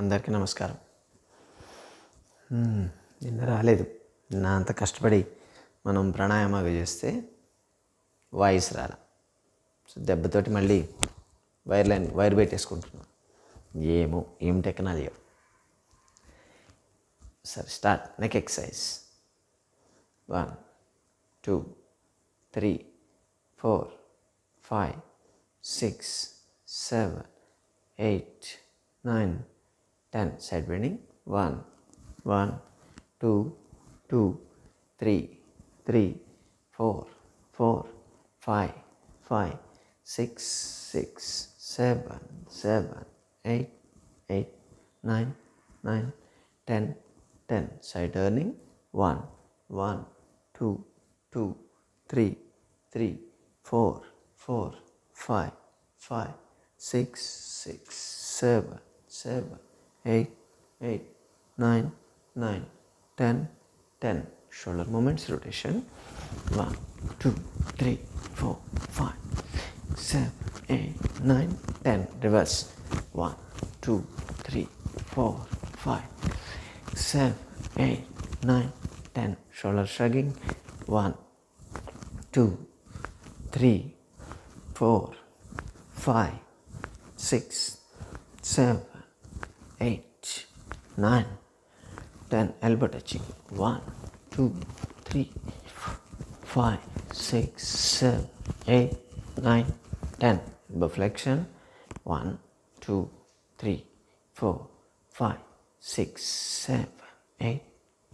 Andharki namaskaram. నిన్న రాలేదు, నిన్న అంత కష్టపడి మనం ప్రాణాయామ చేస్తే వాయిస్ రాల. సో దెబ్బతోటి మళ్ళీ వైర్ పెట్టేసుకుంటున్నాం. ఏమో ఏం టెక్నాలజీ. సరే start. Neck exercise 1, 2, 3, 4, 5, 6, 7, 8, 9, 10. Side bending 1, 1, 2, 2, 3, 3, 4, 4, 5, 5, 6, 6, 7, 7, 8, 8, 9, 9, 10, 10. Side turning 1, 1, 2, 2, 3, 3, 4, 4, 5, 5, 6, 6, 7, 7, 8, 8, 9, 9, 10, 10. Shoulder movements, rotation. 1, 2, 3, 4, 5, 6, 7, 8, 9, 10. Reverse. 1, 2, 3, 4, 5, 7, 8, 9, 10. Shoulder shrugging. 1, 2, 3, 4, 5, 6, 7, 8, 9, 10. Elbow touching. 1, 2, 3, 4, 5, 6, 7, 8, 9, 10. Elbow flexion. 1, 2, 3, 4, 5, 6, 7, 8,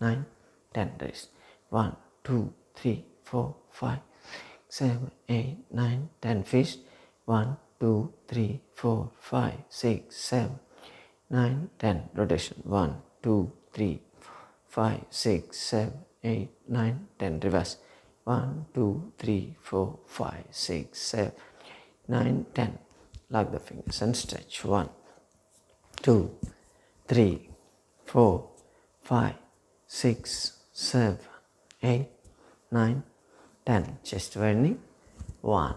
9, 10. Raise. 1, 2, 3, 4, 5, 7, 8, 9, 10. Fist. 1, 2, 3, 4, 5, 6, 7, 8, 9, 10. Rotation. 1, 2, 3, 4, 5, 6, 7, 8, 9, 10. Reverse. 1, 2, 3, 4, 5, 6, 7, 8, 9, 10. Lock the fingers and stretch. 1, 2, 3, 4, 5, 6, 7, 8, 9, 10. Chest widening. 1,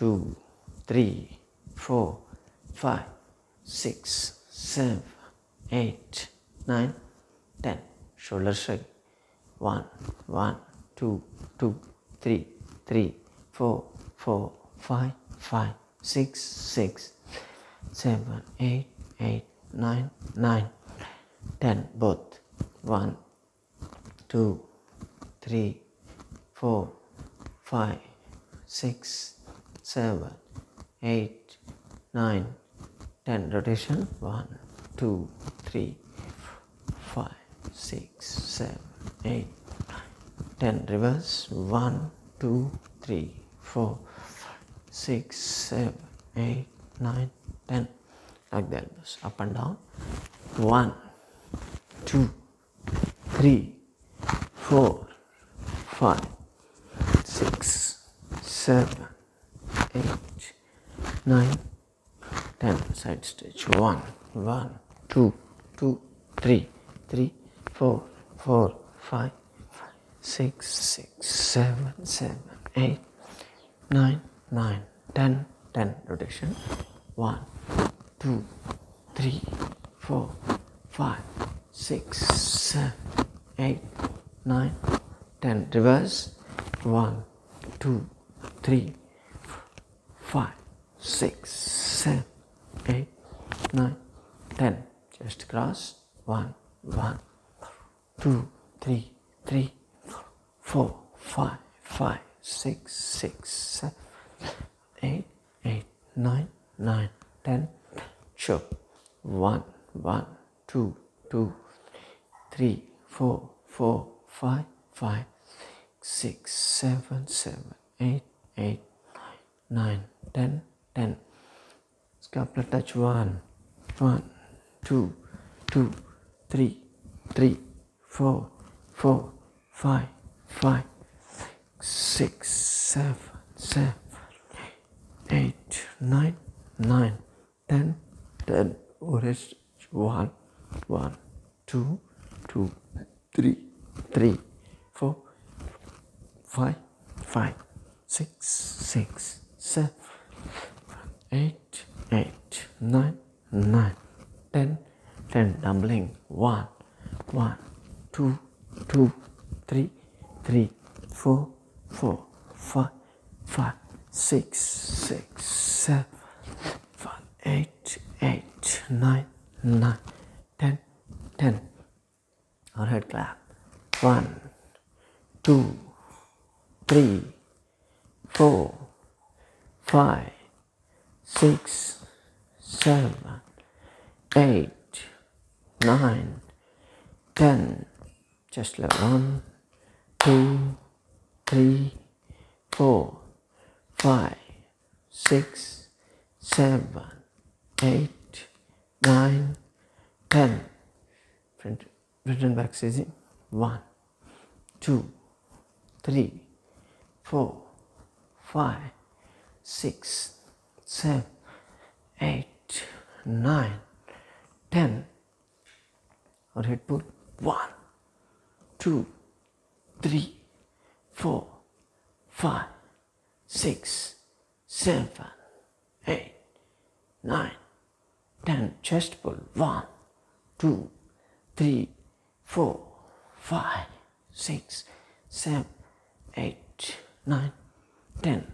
2, 3, 4, 5, 6, 7, 8, 9, 10. Shoulder shrug. 1, 1, 2, 2, 3, 3, 4, 4, 5, 5, 6, 6, 7, 8, 8, 9, 9, 10. Both. 1, 2, 3, 4, 5, 6, 7, 8, 9, 10. Rotation. 1, 2, 3, 4, 5, 6, 7, 8, 9, 10. Reverse. 1, 2, 3, 4, 5, 6, 7, 8, 9, 10. Lock the elbows. Up and down. 1, 2, 3, 4, 5, 6, 7, 8, 9, 10. Side stretch. 1, 1, 2, 3, 3, 4, 4, 5, 6, 6, 7, 7, 8, 9, 9, 10, 10. Rotation. 1, 2, 3, 4, 5, 6, 7, 8, 9, 10. Reverse. 1, 2, 3, 4, 5, 6, 7, 8, 9, 10. Chest cross. 1, 1, 2, 3, 3, 4, 5, 5, 6, 7, 8, 8, 9, 9, 10. Sure. 1, 1, 2, 2, 3, 4, 4, 5, 5, 6, 7, 7, 8, 8, 9, 10, 10. Scapula touch. 1, 1, 2, 2, 3, 3, 4, 4, 5, 5, 6, 7, 7, 8, 9, 9, 10, 10. Wrist. 1, 1, 2, 2, 3, 3, 4, 5, 5, 6, 6, 7, 8, 8, 9, 9, 10. 10 tumbling, 1, 1, 2, 3, 3, 4, 4, 5, 5, 6, 6, 7, 8, 9, 9, 10, 10. Our head clap. 1, 2, 3, 4, 5, 6, 7, 8, 9, 10. Just like 1, 2, 3, 4, 5, 6, 7, 8, 9, 10. Return back seizing. 1, 2, 3, 4, 5, 6, 7, 8, 9, 10. Or head pull. 1, 2, 3, 4, 5, 6, 7, 8, 9, 10. Chest pull. 1, 2, 3, 4, 5, 6, 7, 8, 9, 10.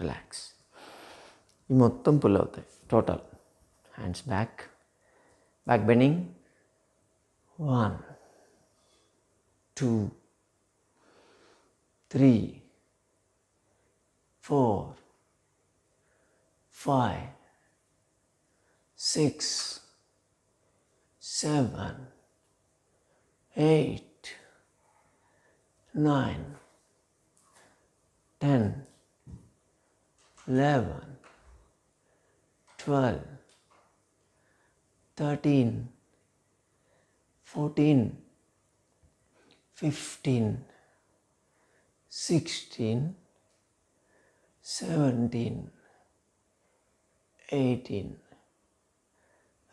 Relax. Ee mottham pull avuthayi total. Hands back. Back bending. 1, 2, 3, 4, 5, 6, 7, 8, 9, 10, 11, 12, 13, 14, 15, 16, 17, 18,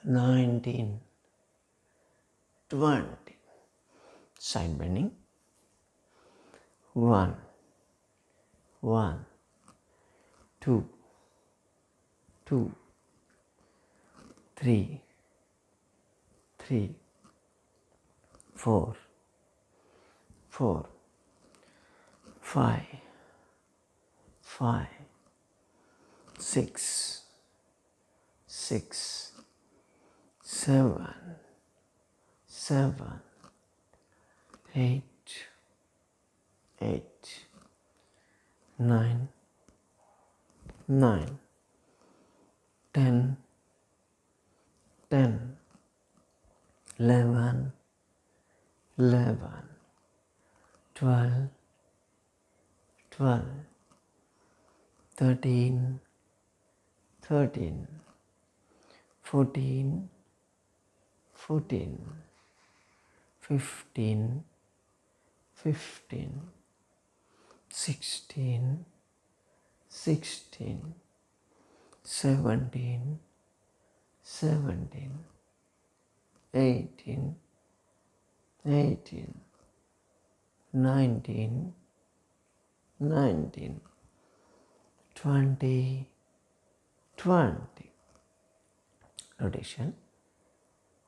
19, 20. Side bending. 11, 12, 13, 14, 15, 16, 17, 18, 19, 20. Rotation.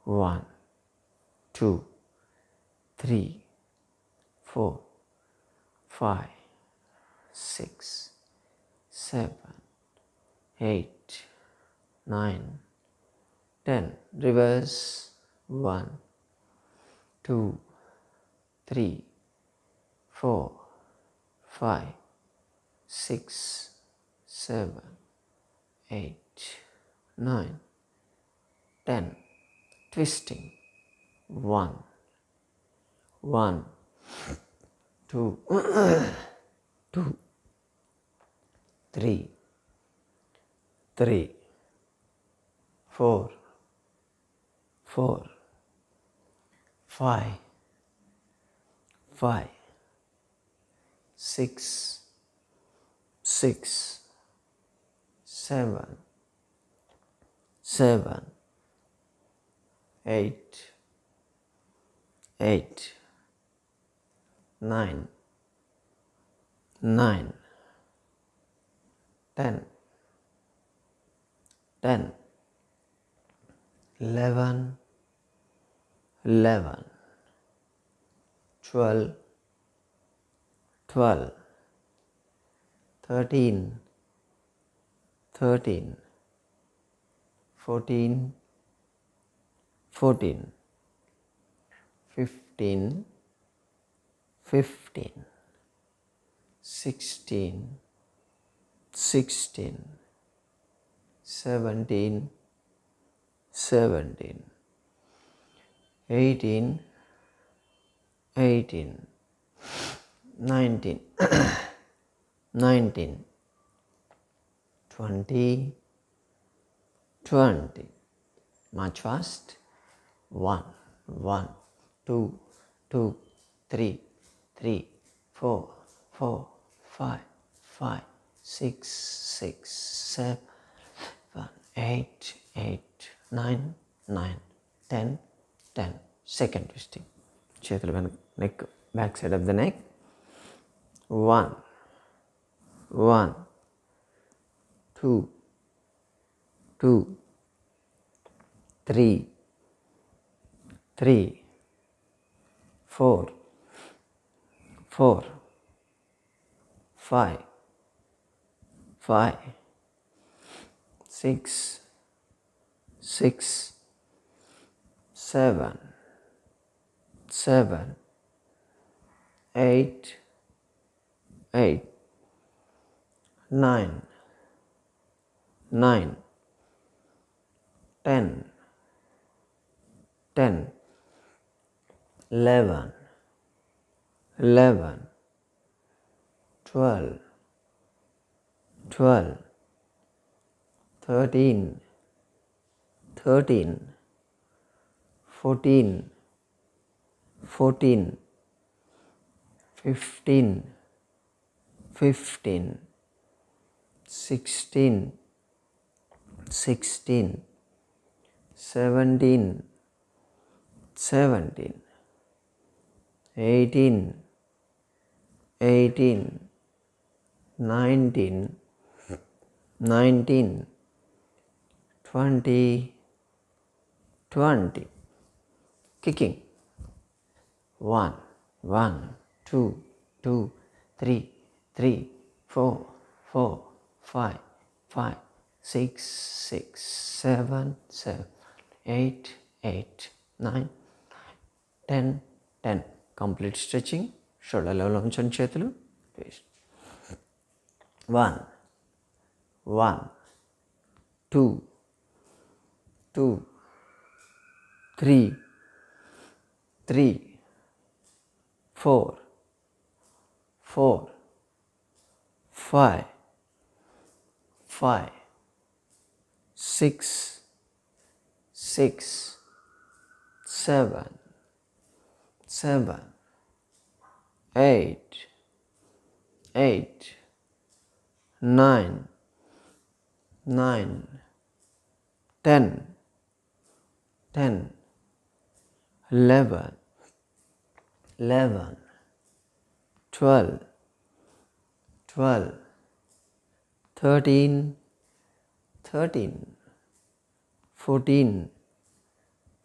1, 2, 3, 4, 5, 6, 7, 8, 9, 10. Reverse. 1, 2, 3, 4, 5, 6, 7, 8, 9, 10. Twisting. 1, 2, 3, 4, 5, 6, 7, 8, 9, 10, 11, 11, 12, 12, 13, 13, 14, 14, 15, 15, 16, 16, 17, 17, 18, 18, 19, 19, 20, 20, march fast, 1, 1, 2, 2, 3, 3, 4, 4, 5, 5, 6, 6, 7, 8, 8, 9, 9, 10, 10, second twisting, Chetalabhan neck, back side of the neck, 1, 1, 2, 2, 3, 3, 4, 4, 5, 5, 6, 6, 7, 7, 8, 8, 9, 9, 10, 10, 11, 11, 12, 12, 13, 13, 14, 14, 15, 15, 16, 16, 17, 17, 18, 18, 19, 19, 20, 20, kicking, 1, 1, 2, 2, 3, 3, 4, 4, 5, 5, 6, 6, 7, 7, 8, 8, 9, 10, 10, complete stretching, shoulder level unchani chetulu, twist, 1, 1, 2, 2, 3, 3, 4, 4, 5, 5, 6, 6, 7, 7, 8, 8, 9, 9, 10, 10, 11, 11, 12, 12, 13, 13, 14,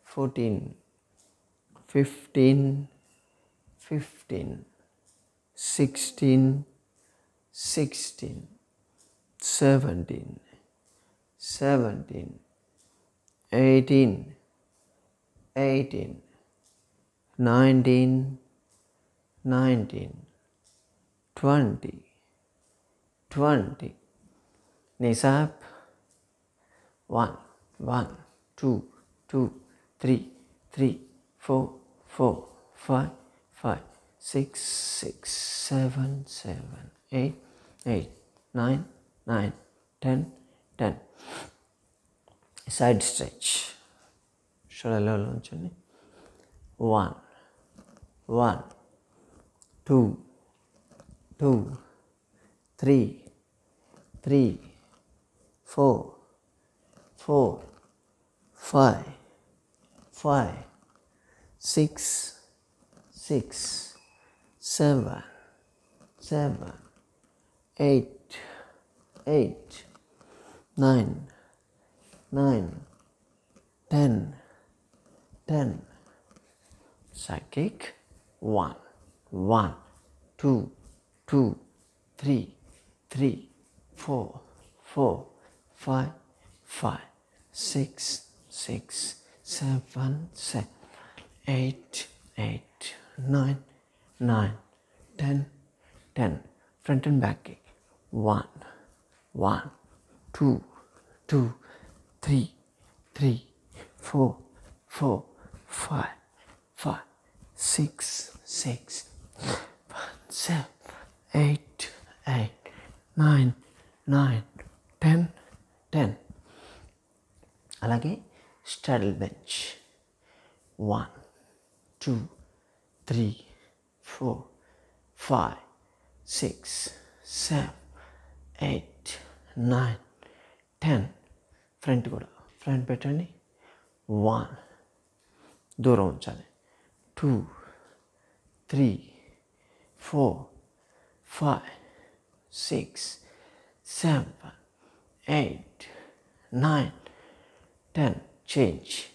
14, 15, 15, 16, 16, 17, 17, 18, 18, 19, 19, 20, 20, knees up, 1, 1, 2, 2, 3, 3, 4, 4, 5, 5, 6, 6, 7, 7, 8, 8, 9, 9, 10, 10, side stretch, shoulder level unchandi, 1, 1, 2, 2, 3, 3, 4, 4, 5, 5, 6, 6, 7, 7, 8, 8, 9, 9, 10, 10, psychic. 1, 1, 2, 2, 3, 3, 4, 4, 5, 5, 6, 6, 7, 7, 8, 8, 9, 9, 10, 10. Front and back kick. 1, 1, 2, 2, 3, 3, 4, 4, 5, 5, 6, 6, 7, 8, 9, 9, 10, 10. Alage straddle bench. 1, 2, 3, 4, 5, 6, 7, 8, 9, 10. Front go down. Front Betrani. 1. 2 rounds chale. 2, 3, 4, 5, 6, 7, 8, 9, 10. Change.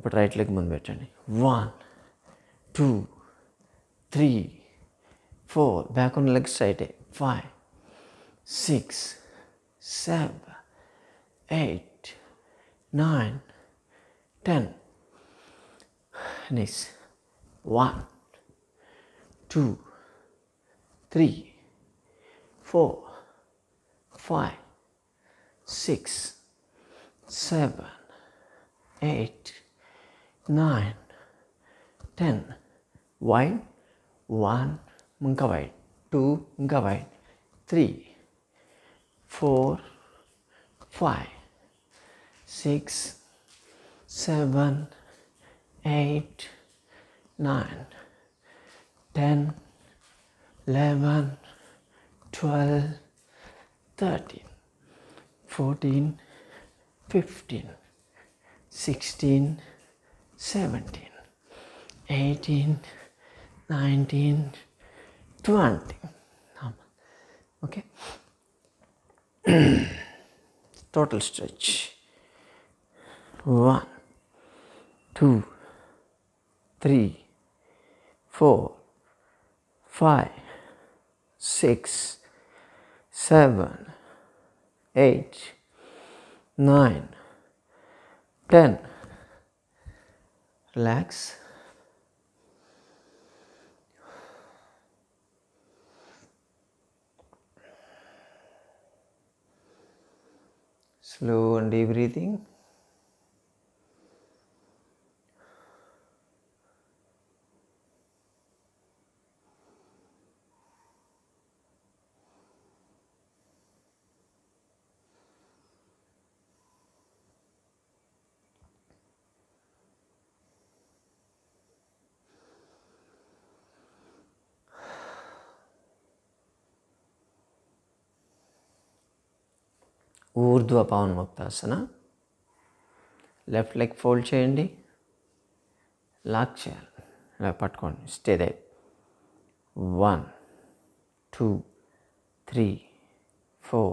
Put right leg on Betrani. 1, 2, 3, 4. Back on leg side. 5, 6, 7, 8, 9, 10. Knees. 1, 2, 3, 4, 5, 6, 7, 8, 9, 10. Wide. 1, munka wide. 2, munka wide. 3, 4, 5, 6, 7, 8, 9, 10, 11, 12, 13, 14, 15, 16, 17, 18, 19, 20. Okay. Total stretch. 1, 2, 3, 4, 5, 6, 7, 8, 9, 10. Relax. Slow and deep breathing. urdva pavanamuktasana. Left leg fold cheyandi, lock cheyandi, ila pattukondi, stay there. 1, 2, 3, 4,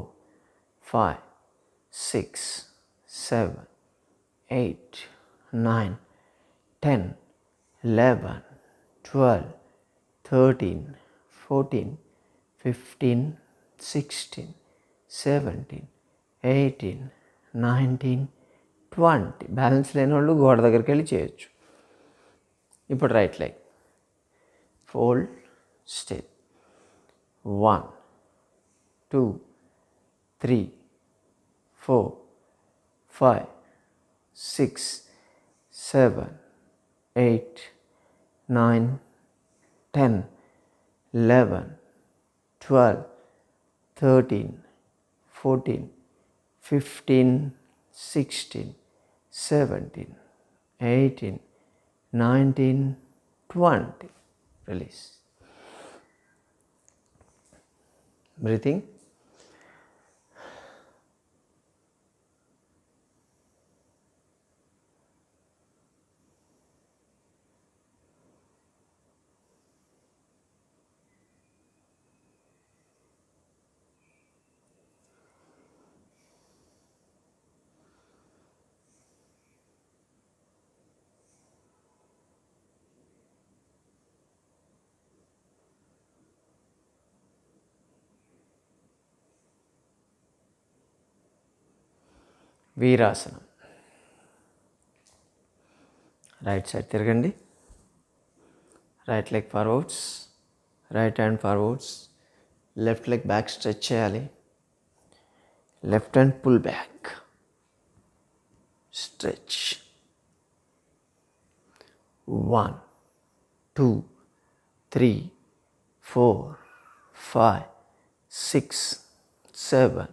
5, 6, 7, 8, 9, 10, 11, 12, 13, 14, 15, 16, 17, 18, 19, 20. Balance లేనోళ్ళు గోడ దగ్గరికి వెళ్ళి చేయొచ్చు. ఇప్పుడు right leg fold stay. 1, 2, 3, 4, 5, 6, 7, 8, 9, 10, 11, 12, 13, 14, 15, 16, 17, 18, 19, 20. Release. Breathing. Virasana. Right side Tirgandi, right leg forwards, right hand forwards, left leg back stretch cheyali, left hand pull back, stretch, 1, 2, 3, 4, 5, 6, 7,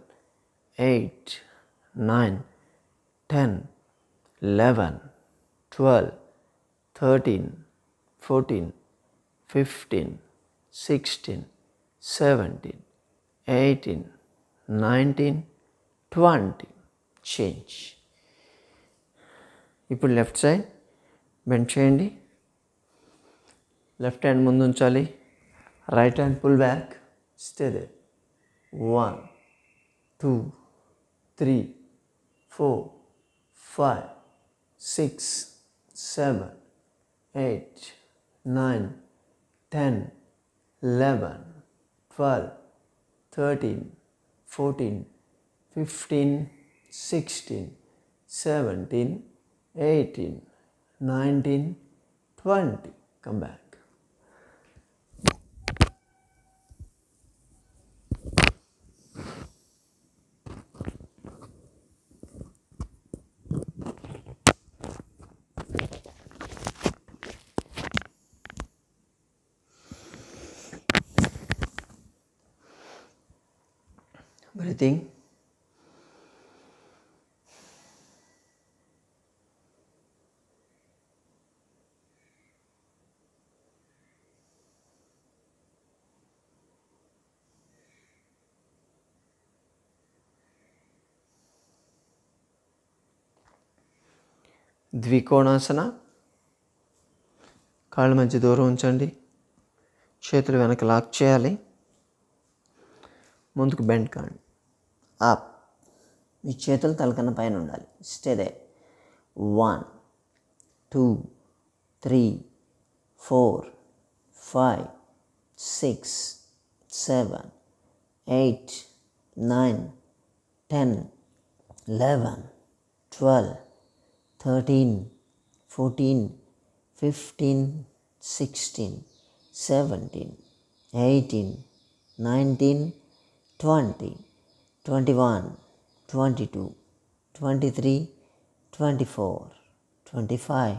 8, 9, 10, 11, 12, 13, 14, 15, 16, 17, 18, 19, 20. Change. You put left side, bend cheyandi, left hand mundu unchali, right hand pull back, stay there. 1, 2, 3, 4, 5, 6, 7, 8, 9, 10, 11, 12, 13, 14, 15, 16, 17, 18, 19, 20. Come back. Breathing. Dvikonasana. Kalu madhya dooram unchandi, chetulu venaka lock cheyali, munduku bend kandi. Up, మీ చేతులు తలకన్న పైన ఉండాలి. Stay there. 1, 2, 3, 4, 5, 6, 7, 8, 9, 10, 11, 12, 13, 14, 15, 16, 17, 18, 19, 20. 21, 22, 23, 24, 25,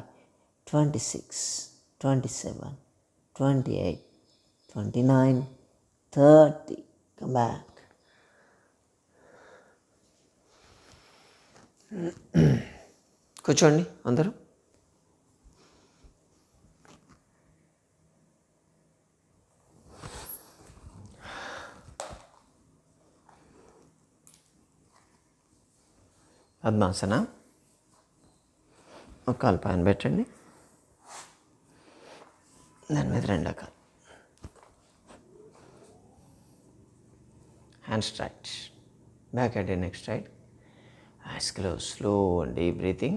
26, 27, 28, 29, 30. Come back. Kuchandi, Andharam. Admasana, Okalpa and Betrani, then with Rendaka. Hands tight, back at the next side, eyes closed, slow and deep breathing.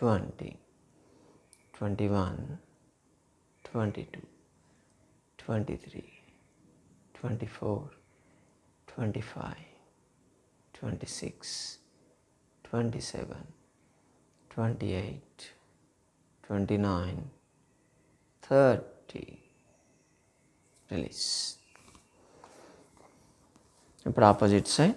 20, 21, 22, 23, 24, 25, 26, 27, 28, 29, 30. Release. Now opposite side.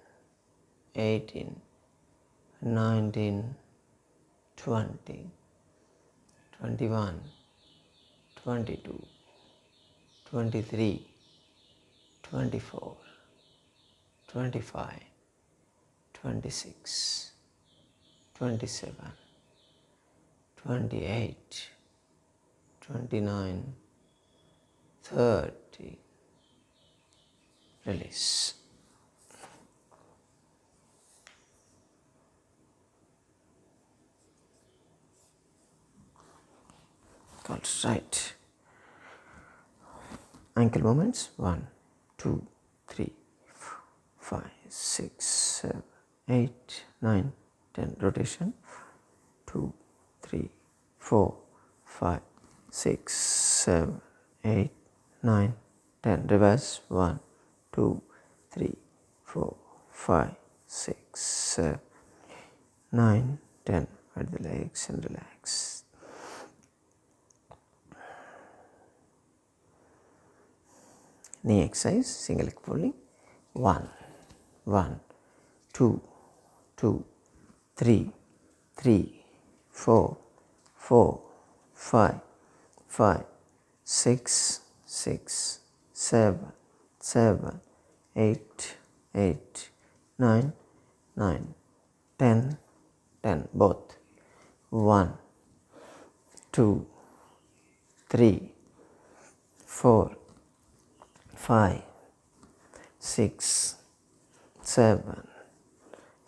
18, 19, 20, 21, 22, 23, 24, 25, 26, 27, 28, 29, 30. Release. Right. Ankle movements 1, 2, 3, 4, 5, 6, 7, 8, 9, 10. Rotation 2, 3, 4, 5, 6, 7, 8, 9, 10. Reverse 1, 2, 3, 4, 5, 6, 7, 8, 9, 10. At the legs and relax. Knee exercise, single leg folding, 1, 1, 2, 3, 3, 4, 4, 5, 5, 6, 6, 7, 7, 8, 8, 9, 9, 10, 10, both, 1, 2, 3, 4, 5, 6, 7,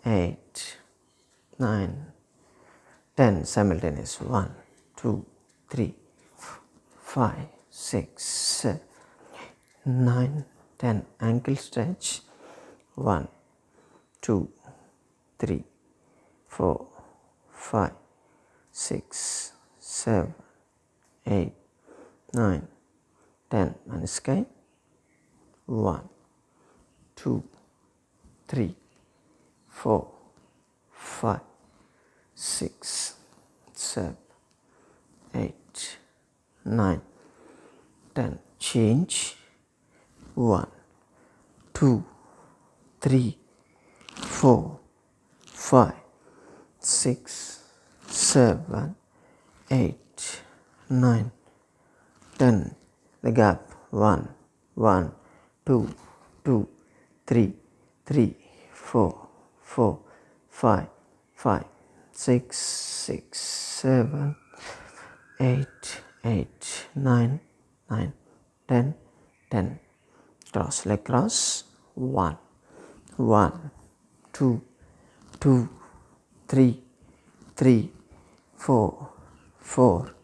8, 9, 10. Simultaneous 1, 2, 3, 4, 5, 6, 7, 8, 9, 10. Ankle stretch 1, 2, 3, 4, 5, 6, 7, 8, 9, 10. Maniskai 1, 2, 3, 4, 5, 6, 7, 8, 9, 10. Change 1, 2, 3, 4, 5, 6, 7, 8, 9, 10. The gap 1, 1, 2, 3, 3, 4, 4, 5, 5, 6, 6, 7, 8, 8, 9, 9, 10, 10. Cross leg cross 1, 1, 2, 3, 3, 4, 4,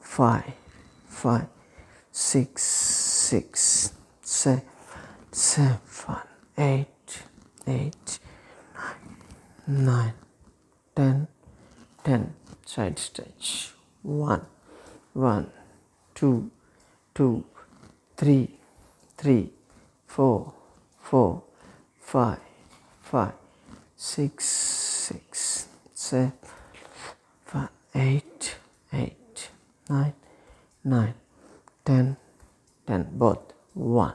5, 5, 6, 6, 7, 8, 9, 10, 10. Side stretch 1, 1, 2, 2, 3, 3, 4, 4, 5, 5, 6, 6, 7, 8, 8, 9, 9, 10, 10. Both 1,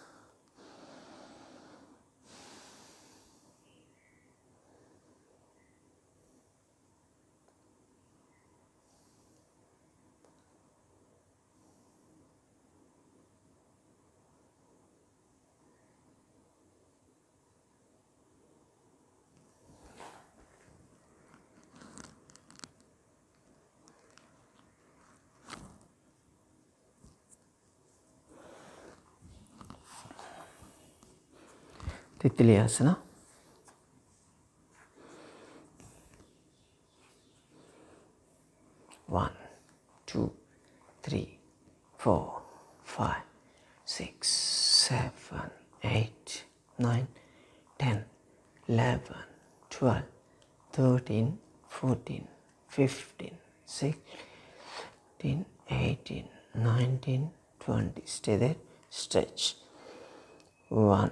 Titliyasana. One, 2, 3, 4, 5, 6, 7, 8, 9, 10, 11, 12, 13, 14, 15, 16, 17, 18, 19, 20. Stay there. Stretch. 1,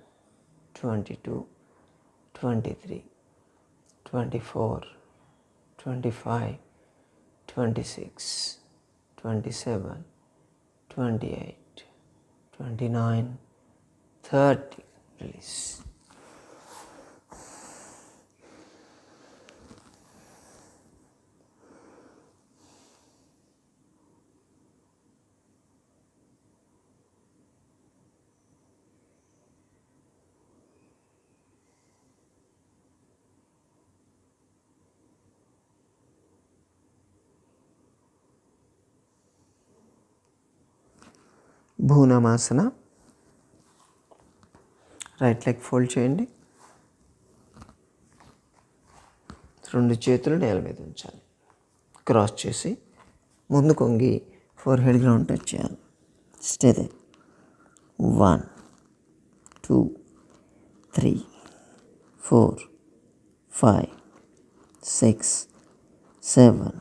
22, 23, 24, 25, 26, 27, 28, 29, 30. Release. Bhuna Masana, right leg fold cheyandi, rendu chetulu nela meeda unchali, cross chesi mundu kongi forehead ground touch cheyali. Stay there. 1 2 3 4 5 6 7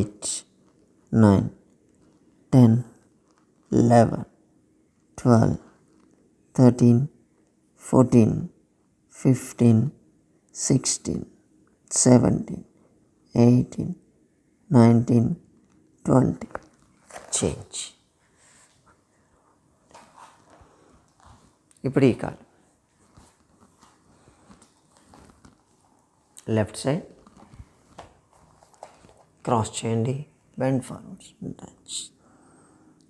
8 9 10 11, 12, 13, 14, 15, 16, 17, 18, 19, 20. Change. Ippudu ee kaalu. Left side. Cross cheyandi. Bend forwards. Touch.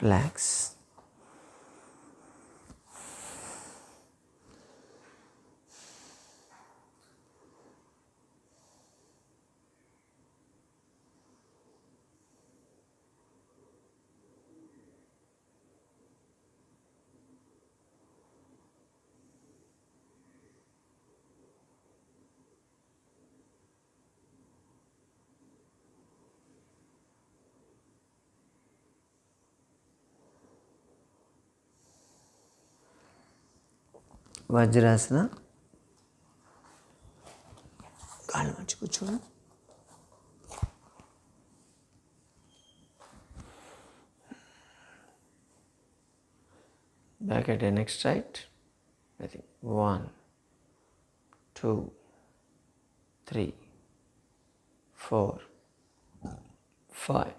Relax. Vajrasana काल मच कुछ हो back at the next side. I think 11 12 13 14 15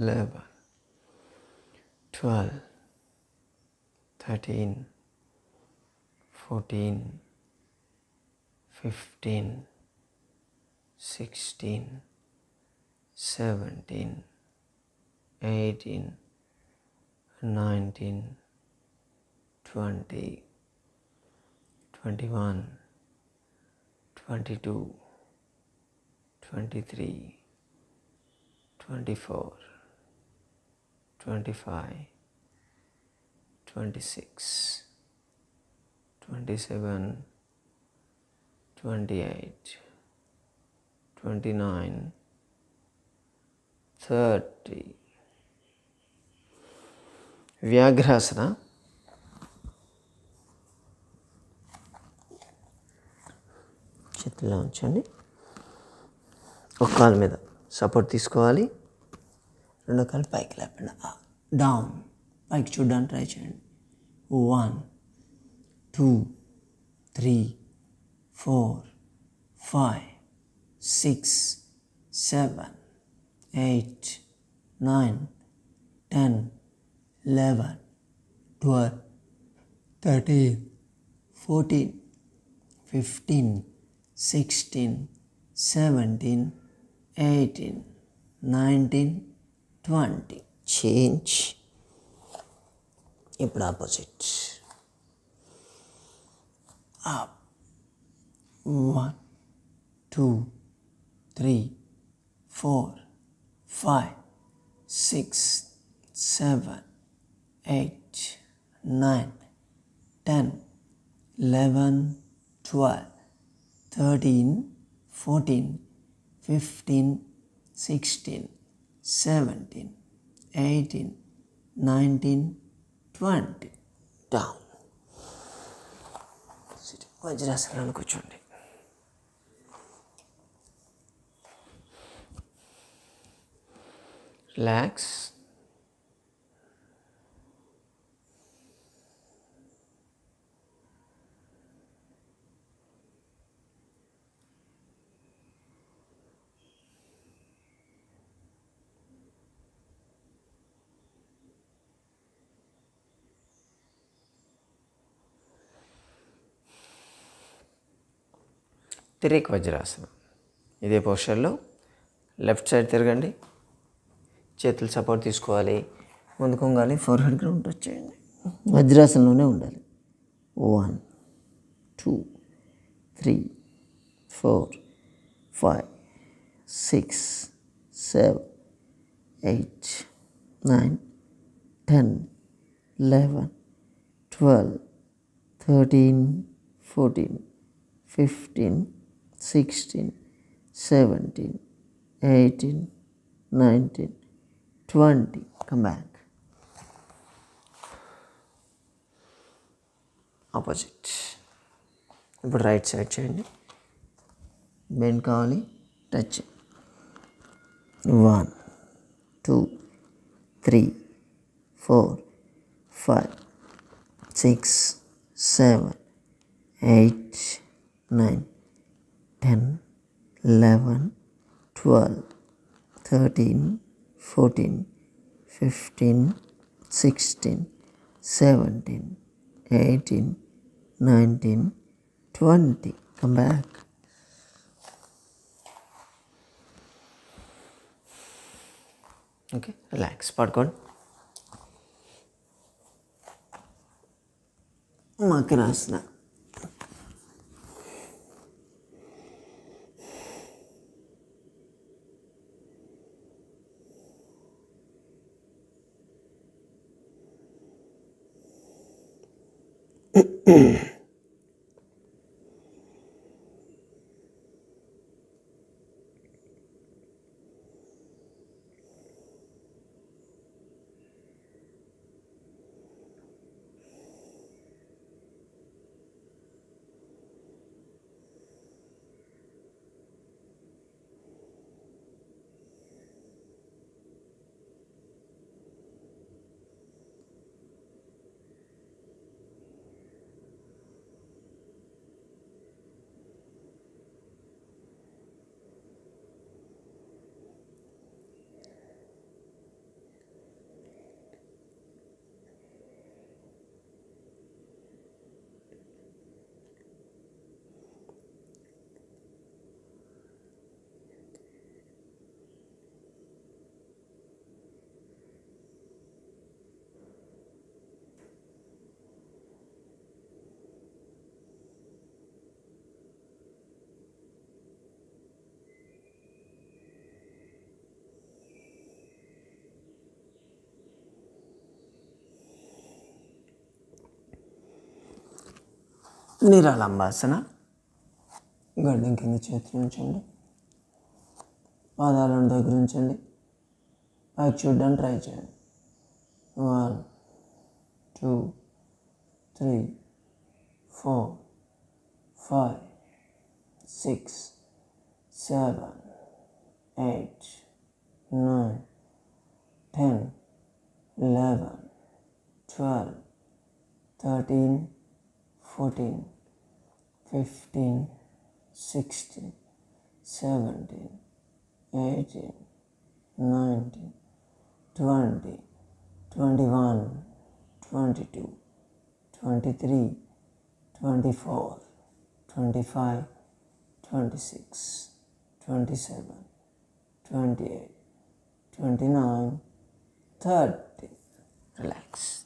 16 17 18 19 20 21 22 23 24 25 26 27 28 29 30. Vyaghrasana. చేతిలో ఉంచండి, ఒక కాలు మీద support తీసుకోవాలి, రెండో కాలు పైకి లేపండి. down, like children try chant. 1, 2, 3, 4, 5, 6, 7, 8, 9, 10, 11, 12, 13, 14, 15, 16, 17, 18, 19, 20. Change. Opposite. Up. 1, 2, 3, 4, 5, 6, 7, 8, 9, 10, 11, 12, 13, 14, 15, 16, 17, 18, 19, 20. Down. Vajrasana kuchundi. Relax. Tiryaka Vajrasana. ఇదే పోస్చర్లో లెఫ్ట్ సైడ్ తిరగండి, చేతులు సపోర్ట్ తీసుకోవాలి, ముందుకు ఉండాలి, ఫోర్హెడ్ గ్రౌండ్ టచ్ చేయండి, వజ్రాసనంలోనే ఉండాలి. 1, 2, 3, 4, 5, 6, 7, 8, 9, 10, 11, 12, 13, 14, 15, 16, 17, 18, 19, 20. Come back. Opposite. But right side change. Bend kavali, touch. 1, 2, 3, 4, 5, 6, 7, 8, 9, 10, 11, 12, 13, 14, 15, 16, 17, 18, 19, 20. Come back. Okay, relax. Part one. Makarasana. Niralambasana. గడ్డం కింద చేతులు ఉంచండి, పాదాలను దగ్గర ఉంచండి, పైకి చూడడానికి ట్రై చేయండి. 1, 2, 3, 4, 5, 6, 7, 8, 9, 10, 11. 13, 14, 15, 16, 17, 18, 19, 20, 21, 22, 23, 24, 25, 26, 27, 28, 29, 30. Relax.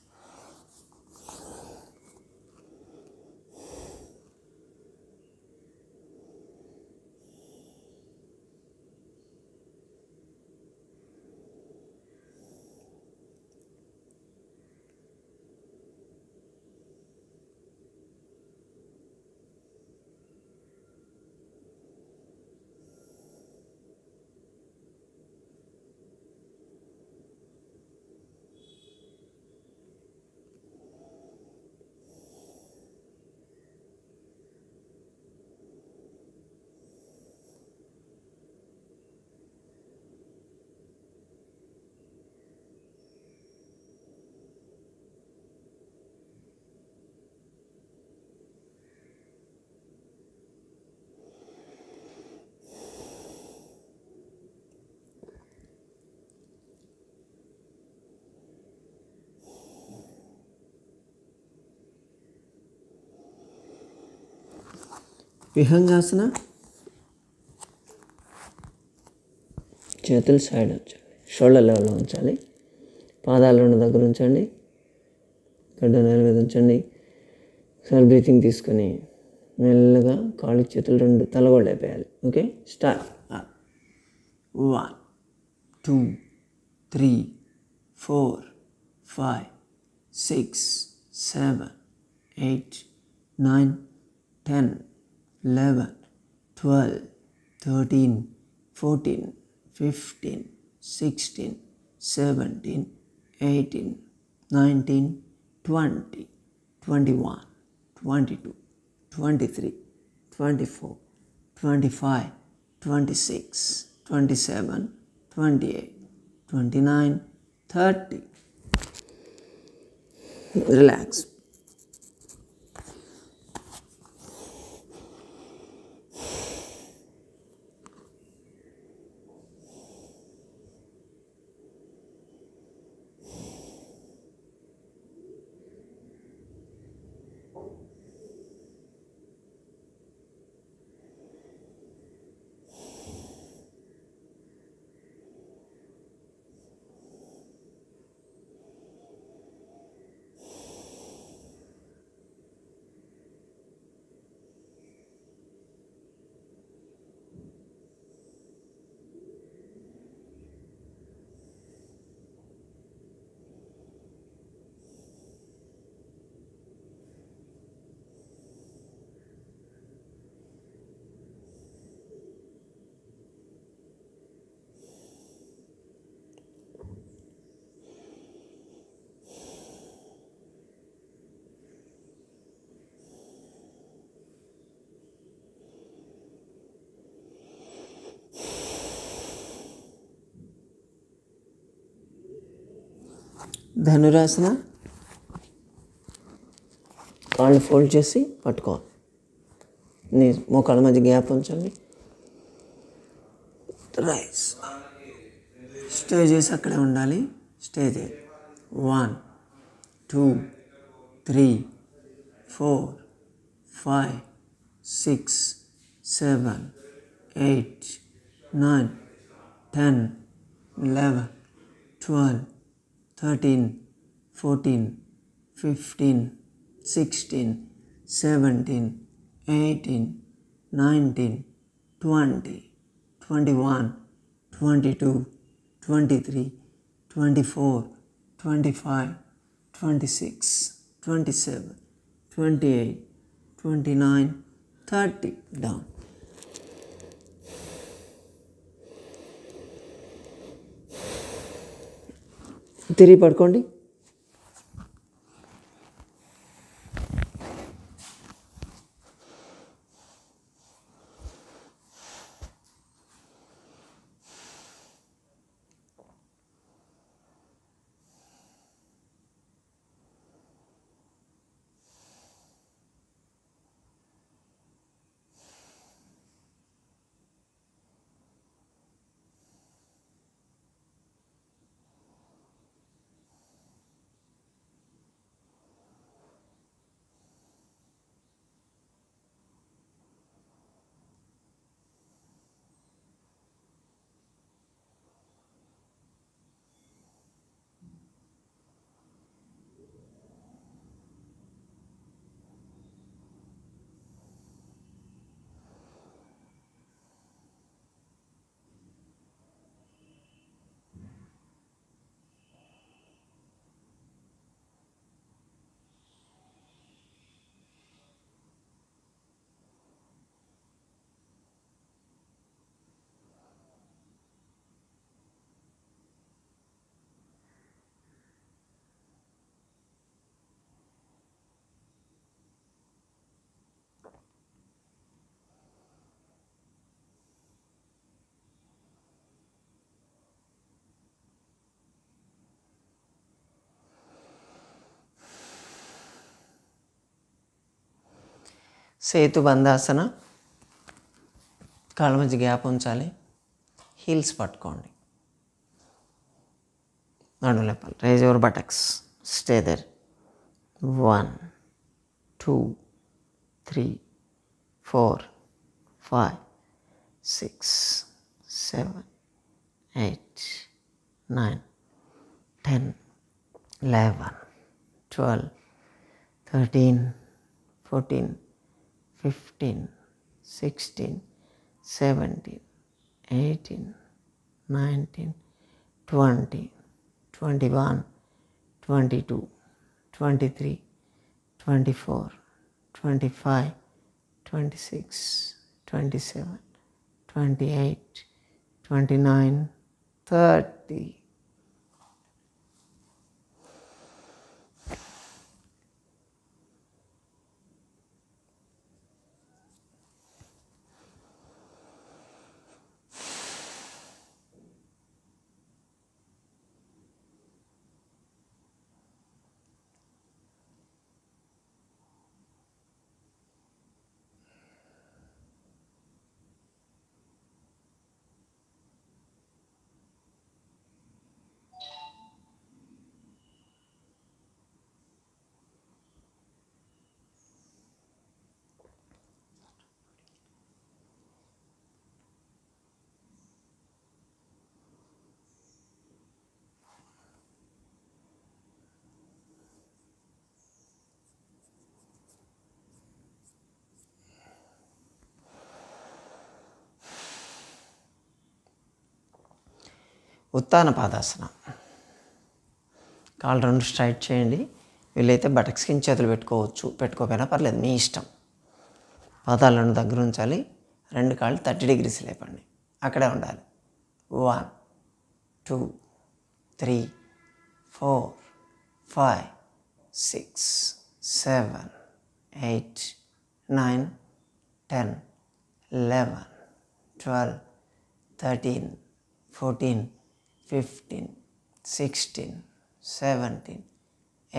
Bihangasana, chetal side unchandi, shoulder level unchandi, paadalu unna daggara unchandi, gadda nela meeda unchandi. Sir breathing teeskoni mellaga kaalu chetalu rendu talagolle peyali. Okay, start. 1 2 3 4 5 6 7 8 9 10 11, 12, 13, 14, 15, 16, 17, 18, 19, 20, 21, 22, 23, 24, 25, 26, 27, 28, 29, 30. Relax. Dhanurasana, కాళ్ళు ఫోల్డ్ చేసి పట్టుకో, నీ మోకాళ్ళ మధ్య gap ఉంచండి, rice stay చేసి అక్కడే ఉండాలి, స్టే చేయి. 1 2 3 4 5 6 7 8 9 10 11 12 13 14 15 16 17 18 19 20 21 22 23 24 25 26 27 28 29 30. Down. తిరిగి పడుకోండి. setu bandhasana, కాళ్ళ మధ్య గ్యాప్ ఉంచాలి. హీల్స్ పట్టుకోండి, నడుములేపాలి. Raise your buttocks, stay there. 1, 2, 3, 4, 5, 6, 7, 8, 9, 10, 11, 12, 13, 14, 15, 16, 17, 18, 19, 20, 21, 22, 23, 24, 25, 26, 27, 28, 29, 30. Uttana Padasana, కాళ్ళు రెండు స్ట్రైట్ చేయండి. వీళ్ళైతే బటక్స్ కింద చేతులు పెట్టుకోవచ్చు, పెట్టుకోకపోయినా పర్లేదు, మీ ఇష్టం. పాదాలు రెండు దగ్గర ఉంచాలి, రెండు కాళ్ళు 30 degrees లేపండి, అక్కడే ఉండాలి. 1, 2, 3, 4, 5, 6, 7, 8, 9, 10, 11, 12, 13, 14, 15, 16, 17,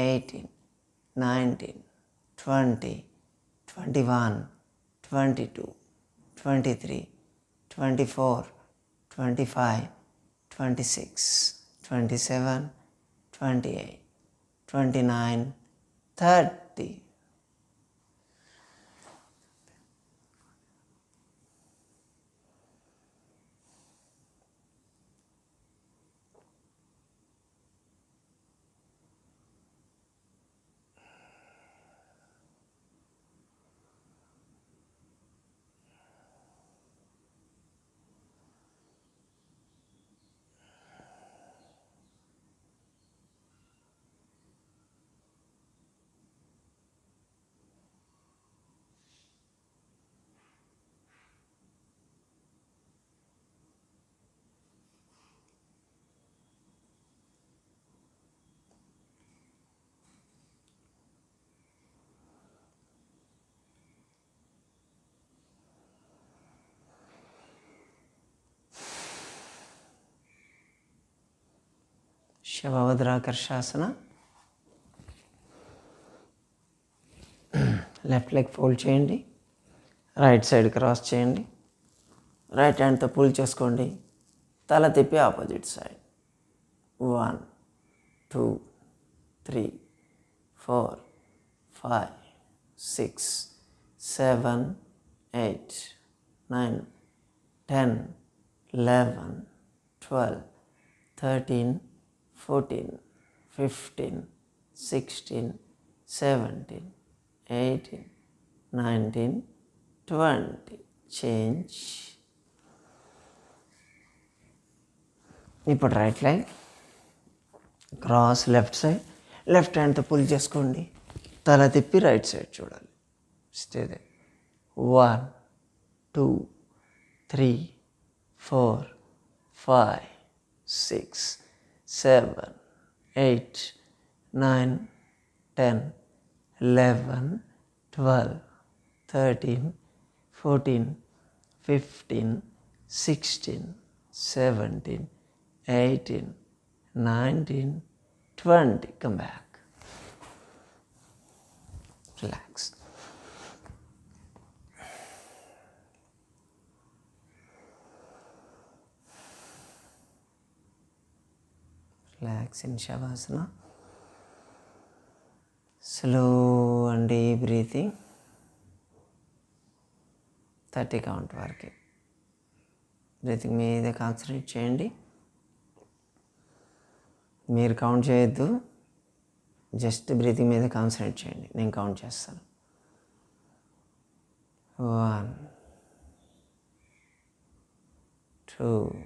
18, 19, 20, 21, 22, 23, 24, 25, 26, 27, 28, 29, 30. Shavavadra Karshasana. Left leg fold cheyandi, right side cross cheyandi, right hand tho pull cheskondi, tala tippi opposite side. 1, 2, 3, 4, 5, 6, 7, 8, 9, 10, 11, 12, 13, 14, 15, 16, 17, 18, 19, 20. Change. ఇప్పుడు right line cross left side, left హ్యాండ్తో పుల్ చేసుకోండి, తల తిప్పి రైట్ సైడ్ చూడాలి. Stay there. 1, 2, 3, 4, 5, 6, 7, 8, 9, 10, 11, 12, 13, 14, 15, 16, 17, 18, 19, 20. Come back. Relax. Relax in Shavasana. Slow and deep breathing. 30 count working. Breathing మీద concentrate చేయండి. మీరు count చేయొద్దు, జస్ట్ బ్రీతింగ్ మీద కాన్సన్ట్రేట్ చేయండి. నేను కౌంట్ చేస్తాను. 11, 12,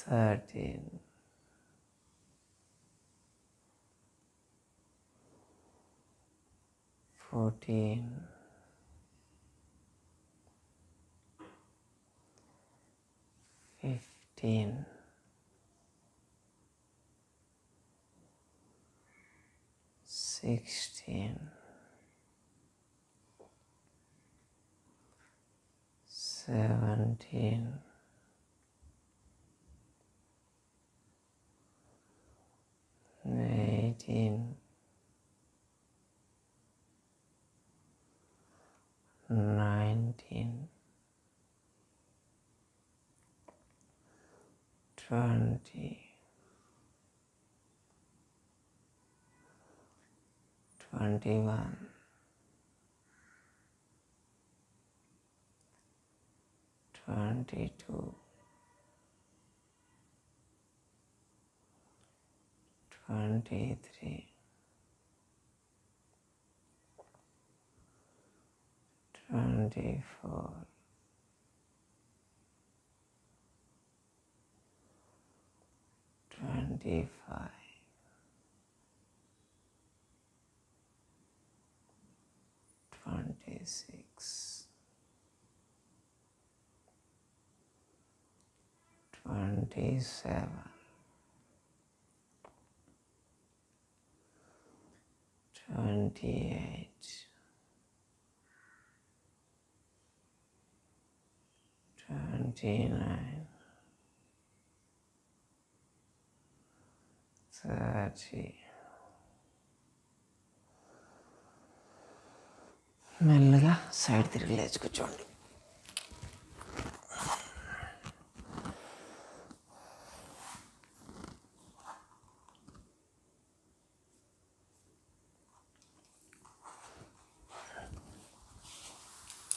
13, 14, 15. 26, 27, 28, 29, 30. మెల్లగా సైడ్ తిరిగి లేచి కూర్చోండి.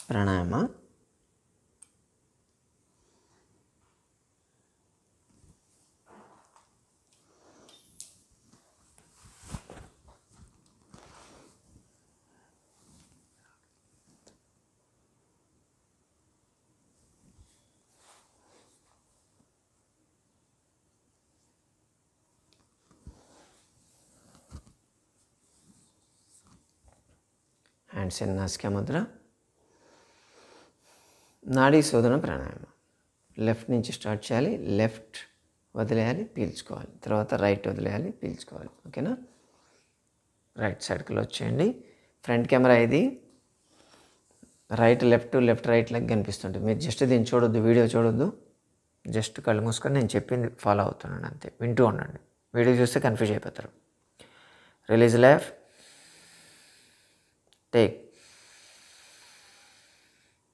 ప్రాణాయామ హ్యాండ్స్ ఇన్ నాసికా ముద్ర, నాడీ శోధన ప్రాణాయామ. లెఫ్ట్ నుంచి స్టార్ట్ చేయాలి, లెఫ్ట్ వదిలేయాలి, పీల్చుకోవాలి, తర్వాత రైట్ వదిలేయాలి, పీల్చుకోవాలి. ఓకేనా? రైట్ సైడ్ క్లోజ్ చేయండి. ఫ్రంట్ కెమెరా ఇది, right left left right leg కనిపిస్తుంటుంది. మీరు జస్ట్ దీన్ని చూడొద్దు, వీడియో చూడొద్దు, జస్ట్ కళ్ళు మూసుకొని నేను చెప్పింది ఫాలో అవుతున్నాను అంతే. వింటూ ఉండండి, వీడియో చూస్తే కన్ఫ్యూజ్ అయిపోతారు. Release left, take,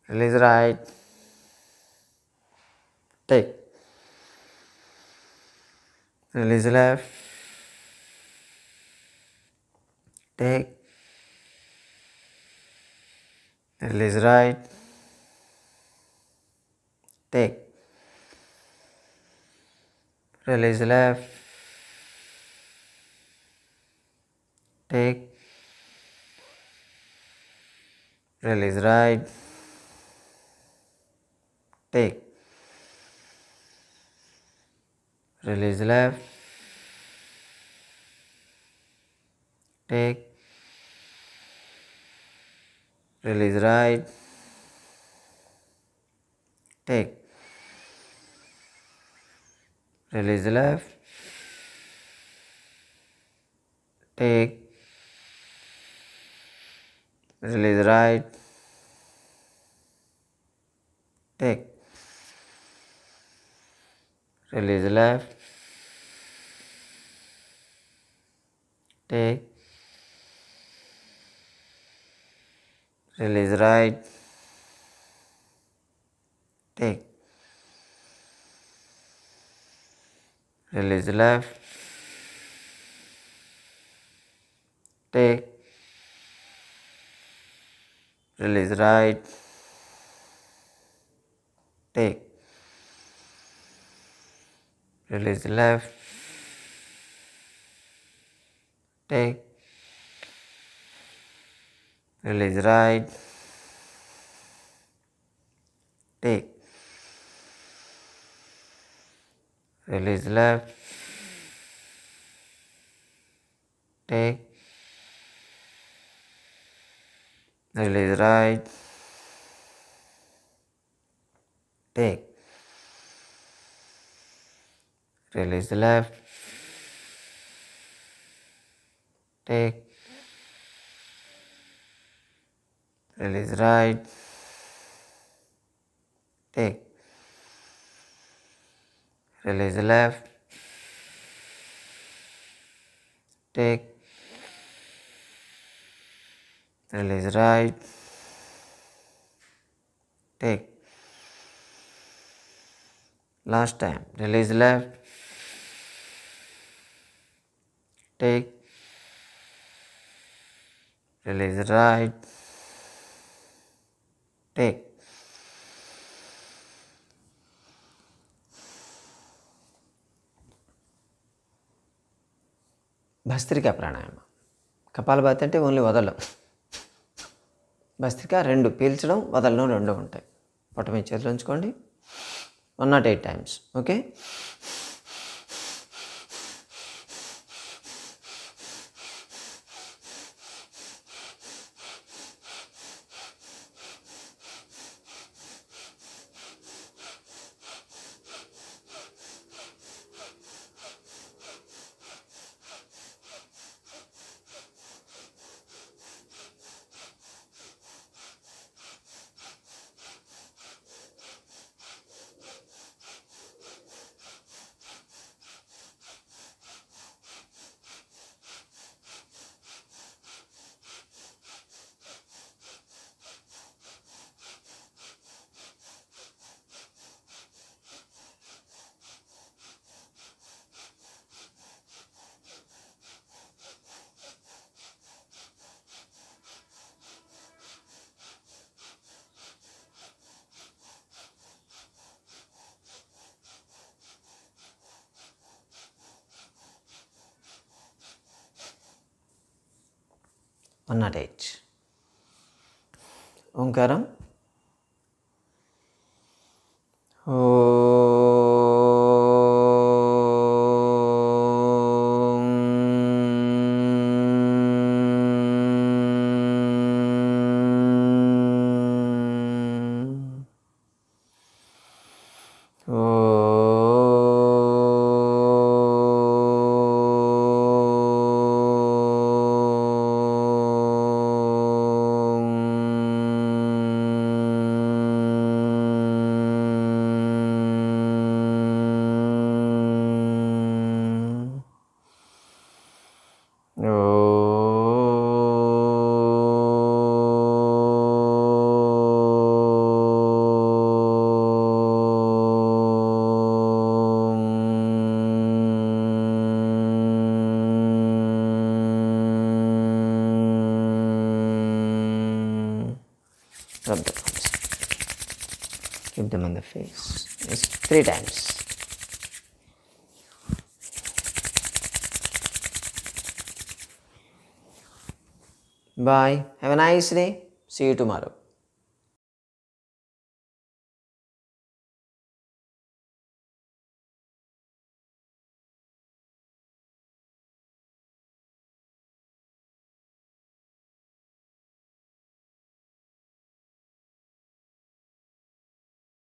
release right, take, release left, take, release right, take, release left, take, release right, take, release left, take, release right, take, release left, take, release right, take, release left, take, release right, take, release left, take, release right, take, release left, take, release right, take, release left, take, release right, take, release left, take, release right, take, release left, take, release right, take, last time, release left, take, release right, take, Bastrika pranayama. Kapalbhati ante only vadalum. Bastrika rendu peelchadam vadalno rendu untayi. Potami chetlo unchukondi 108 times. Okay. Omkaram. Keep them on the face. Yes, 3 times. Bye. Have a nice day. See you tomorrow.